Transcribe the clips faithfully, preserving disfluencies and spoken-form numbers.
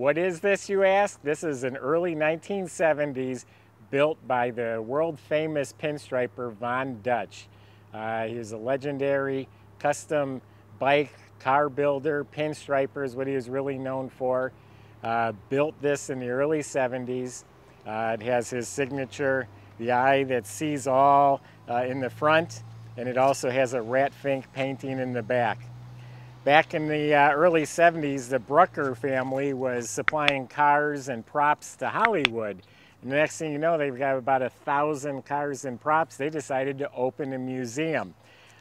What is this, you ask? This is an early nineteen seventies built by the world-famous pinstriper Von Dutch. Uh, he was a legendary custom bike car builder. Pinstriper is what he was really known for. Uh, built this in the early seventies. Uh, it has his signature, the eye that sees all uh, in the front, and it also has a Rat Fink painting in the back. Back in the uh, early seventies, the Brucker family was supplying cars and props to Hollywood. And the next thing you know, they've got about a thousand cars and props. They decided to open a museum.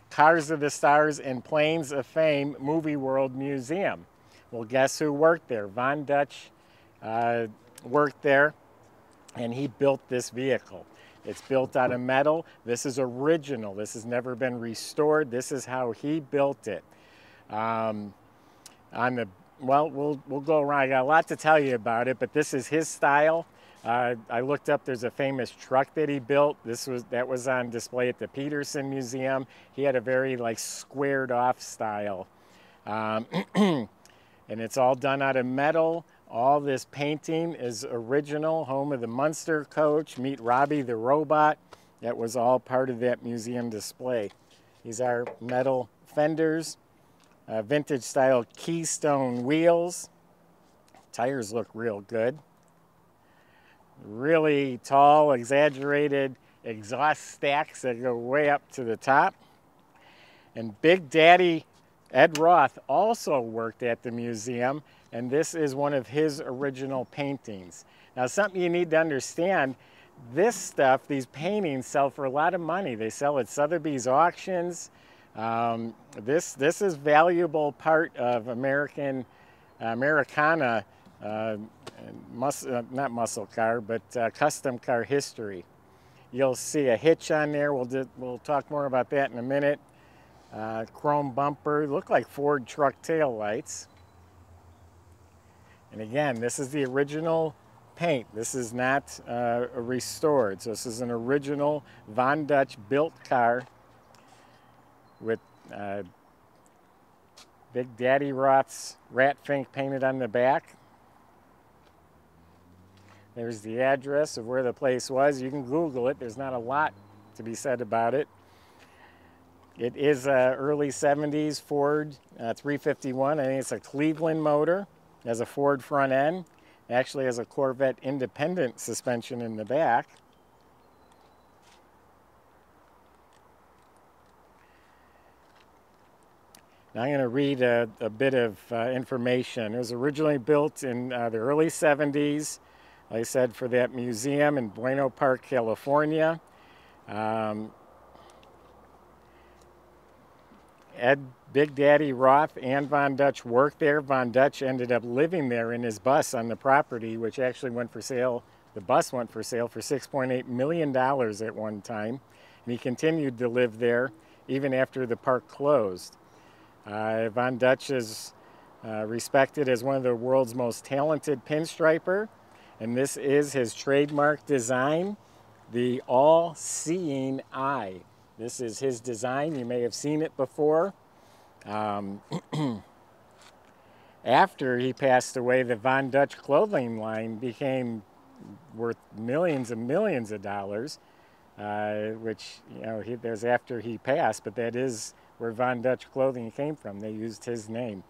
Cars of the Stars and Planes of Fame Movie World Museum. Well, guess who worked there? Von Dutch uh, worked there, and he built this vehicle. It's built out of metal. This is original. This has never been restored. This is how he built it. Um, on the, well, we'll we'll go around. I got a lot to tell you about it, but this is his style. Uh, I looked up, there's a famous truck that he built. This was, that was on display at the Peterson Museum. He had a very like squared off style. Um, and it's all done out of metal. All this painting is original, home of the Munster Coach, meet Robbie the Robot. That was all part of that museum display. These are metal fenders, uh, vintage style keystone wheels. Tires look real good. Really tall, exaggerated exhaust stacks that go way up to the top. And Big Daddy Ed Roth also worked at the museum, and this is one of his original paintings. Now, something you need to understand, this stuff, these paintings sell for a lot of money. They sell at Sotheby's auctions. Um, this, this is valuable part of American, uh, Americana, Uh, mus uh, not muscle car, but uh, custom car history. You'll see a hitch on there. We'll, we'll talk more about that in a minute. Uh, chrome bumper, look like Ford truck tail lights. And again, this is the original paint. This is not uh, restored. So this is an original Von Dutch built car with uh, Big Daddy Roth's Rat Fink painted on the back. There's the address of where the place was. You can Google it. There's not a lot to be said about it. It is a early seventies Ford uh, three fifty-one. I think it's a Cleveland motor. It has a Ford front end. It actually has a Corvette independent suspension in the back. Now I'm going to read a, a bit of uh, information. It was originally built in uh, the early seventies. Like I said, for that museum in Buena Park, California. Um, Ed, Big Daddy Roth and Von Dutch worked there. Von Dutch ended up living there in his bus on the property, which actually went for sale. The bus went for sale for six point eight million dollars at one time. And he continued to live there even after the park closed. Uh, Von Dutch is uh, respected as one of the world's most talented pinstriper. And this is his trademark design, the all-seeing eye. This is his design. You may have seen it before. Um, after he passed away, the Von Dutch clothing line became worth millions and millions of dollars, uh, which, you know, he, there's after he passed, but that is where Von Dutch clothing came from. They used his name.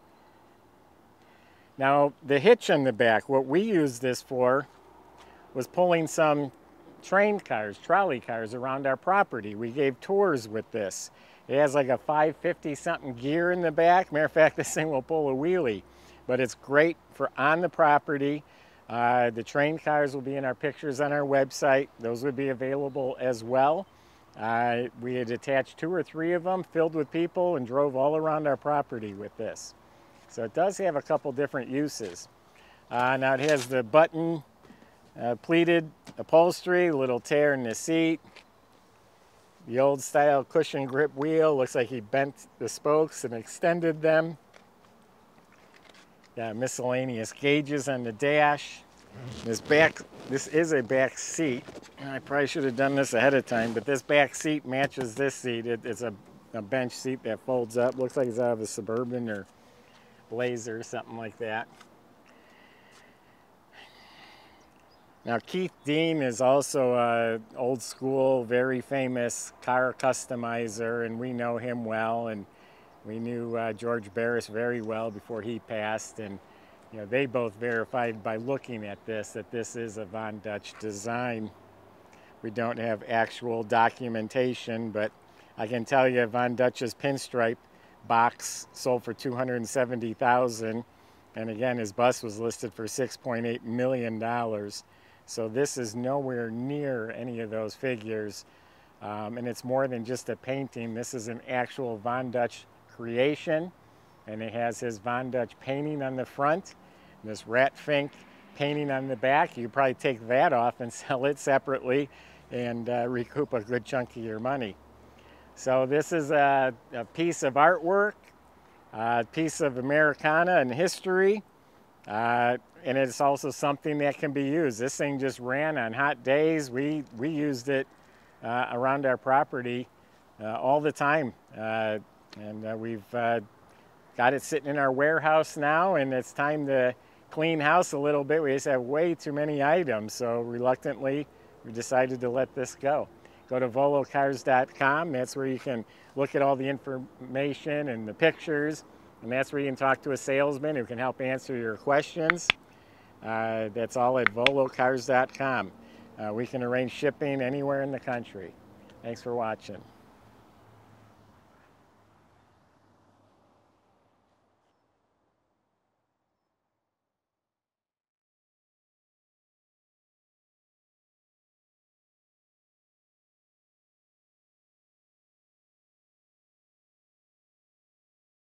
Now, the hitch in the back, what we used this for was pulling some train cars, trolley cars around our property. We gave tours with this. It has like a five fifty something gear in the back. Matter of fact, this thing will pull a wheelie, but it's great for on the property. Uh, the train cars will be in our pictures on our website. Those would be available as well. Uh, we had attached two or three of them filled with people and drove all around our property with this. So it does have a couple different uses. Uh, now it has the button uh, pleated upholstery, little tear in the seat, the old style cushion grip wheel. Looks like he bent the spokes and extended them. Got miscellaneous gauges on the dash. This back, this is a back seat. I probably should have done this ahead of time, but this back seat matches this seat. It, it's a, a bench seat that folds up. Looks like it's out of a Suburban or Blazer, something like that. Now, Keith Dean is also an old school, very famous car customizer, and we know him well, and we knew uh, George Barris very well before he passed, and you know, they both verified by looking at this that this is a Von Dutch design. We don't have actual documentation, but I can tell you Von Dutch's pinstripe box sold for two hundred seventy thousand dollars, and again, his bus was listed for six point eight million dollars. So this is nowhere near any of those figures. Um, and it's more than just a painting. This is an actual Von Dutch creation. And it has his Von Dutch painting on the front, and this Rat Fink painting on the back. You probably take that off and sell it separately and uh, recoup a good chunk of your money. So this is a, a piece of artwork, a piece of Americana and history. Uh, and it's also something that can be used. This thing just ran on hot days. We, we used it uh, around our property uh, all the time. Uh, and uh, we've uh, got it sitting in our warehouse now, and it's time to clean house a little bit. We just have way too many items. So reluctantly, we decided to let this go. Go to volocars dot com. That's where you can look at all the information and the pictures. And that's where you can talk to a salesman who can help answer your questions. Uh, that's all at volocars dot com. Uh, we can arrange shipping anywhere in the country. Thanks for watching.